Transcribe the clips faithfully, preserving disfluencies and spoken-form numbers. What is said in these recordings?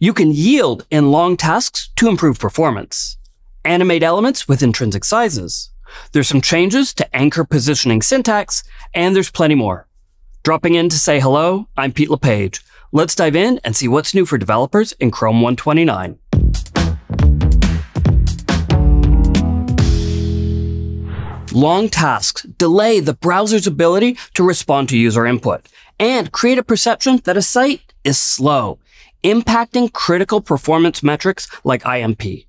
You can yield in long tasks to improve performance. Animate elements with intrinsic sizes. There's some changes to anchor positioning syntax, and there's plenty more. Dropping in to say hello, I'm Pete LePage. Let's dive in and see what's new for developers in Chrome one twenty-nine. Long tasks delay the browser's ability to respond to user input and create a perception that a site is slow, impacting critical performance metrics like I N P.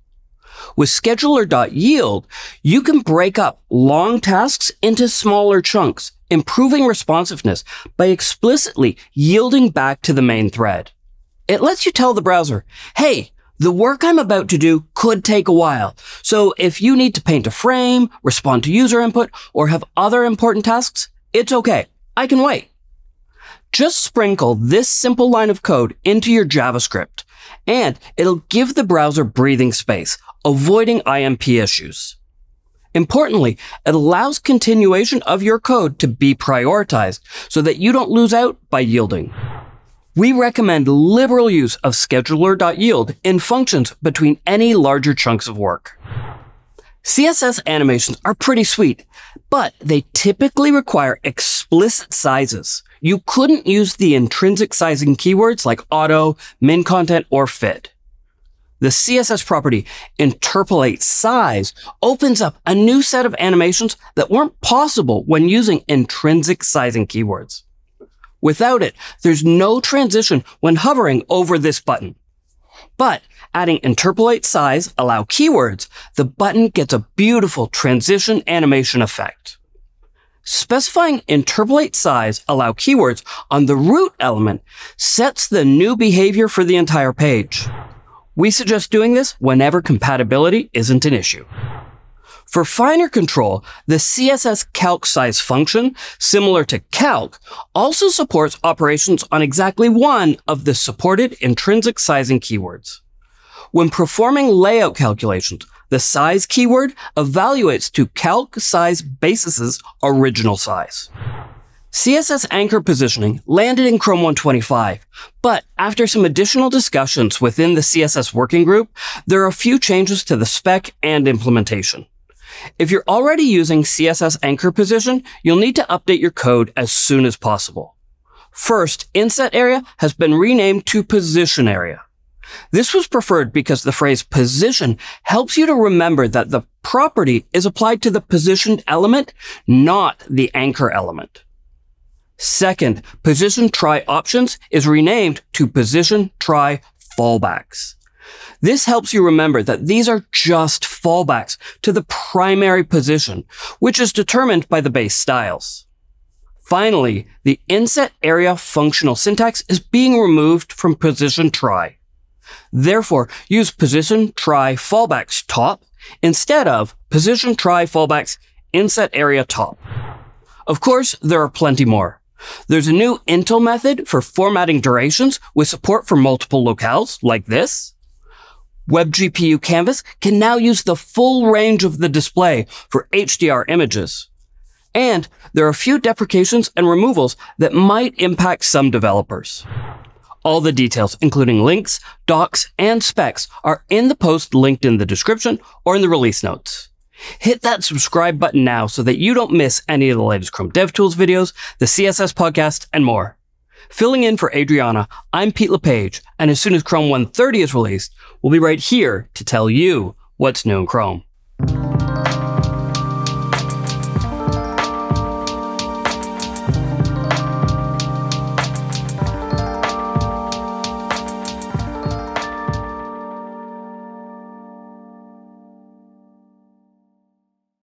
With scheduler.yield, you can break up long tasks into smaller chunks, improving responsiveness by explicitly yielding back to the main thread. It lets you tell the browser, hey, the work I'm about to do could take a while, so if you need to paint a frame, respond to user input, or have other important tasks, it's okay. I can wait. Just sprinkle this simple line of code into your JavaScript, and it'll give the browser breathing space, avoiding I N P issues. Importantly, it allows continuation of your code to be prioritized so that you don't lose out by yielding. We recommend liberal use of scheduler.yield in functions between any larger chunks of work. C S S animations are pretty sweet, but they typically require explicit sizes. You couldn't use the intrinsic sizing keywords like auto, min content, or fit. The C S S property interpolate-size opens up a new set of animations that weren't possible when using intrinsic sizing keywords. Without it, there's no transition when hovering over this button. But adding interpolate size, allow keywords, the button gets a beautiful transition animation effect. Specifying interpolate size, allow keywords on the root element sets the new behavior for the entire page. We suggest doing this whenever compatibility isn't an issue. For finer control, the C S S calc-size function, similar to calc, also supports operations on exactly one of the supported intrinsic sizing keywords. When performing layout calculations, the size keyword evaluates to calc-size basis's original size. C S S Anchor Positioning landed in Chrome one twenty-five, but after some additional discussions within the C S S Working Group, there are a few changes to the spec and implementation. If you're already using C S S Anchor Position, you'll need to update your code as soon as possible. First, inset area has been renamed to position area. This was preferred because the phrase position helps you to remember that the property is applied to the positioned element, not the anchor element. Second, position-try options is renamed to position-try-fallbacks. This helps you remember that these are just fallbacks to the primary position, which is determined by the base styles. Finally, the inset area functional syntax is being removed from position try. Therefore, use position try fallbacks top instead of position try fallbacks inset area top. Of course, there are plenty more. There's a new Intl method for formatting durations with support for multiple locales like this. WebGPU Canvas can now use the full range of the display for H D R images. And there are a few deprecations and removals that might impact some developers. All the details, including links, docs, and specs, are in the post linked in the description or in the release notes. Hit that subscribe button now so that you don't miss any of the latest Chrome DevTools videos, the C S S podcast, and more. Filling in for Adriana, I'm Pete LePage, and as soon as Chrome one thirty is released, we'll be right here to tell you what's new in Chrome.